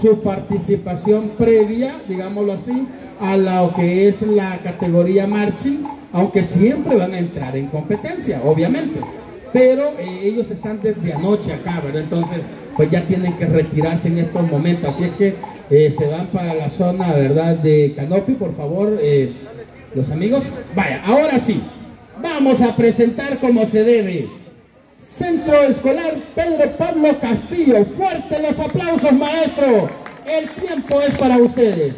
su participación previa, digámoslo así, a lo que es la categoría marching, aunque siempre van a entrar en competencia, obviamente, pero ellos están desde anoche acá, ¿verdad? Entonces, pues ya tienen que retirarse en estos momentos, así es que se van para la zona, ¿verdad?, de Canopy, por favor, los amigos. Vaya, ahora sí, vamos a presentar como se debe. Centro Escolar Pedro Pablo Castillo, fuertes los aplausos, maestro. El tiempo es para ustedes.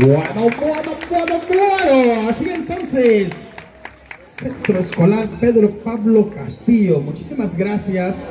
Bueno. Así entonces, Centro Escolar Pedro Pablo Castillo, muchísimas gracias.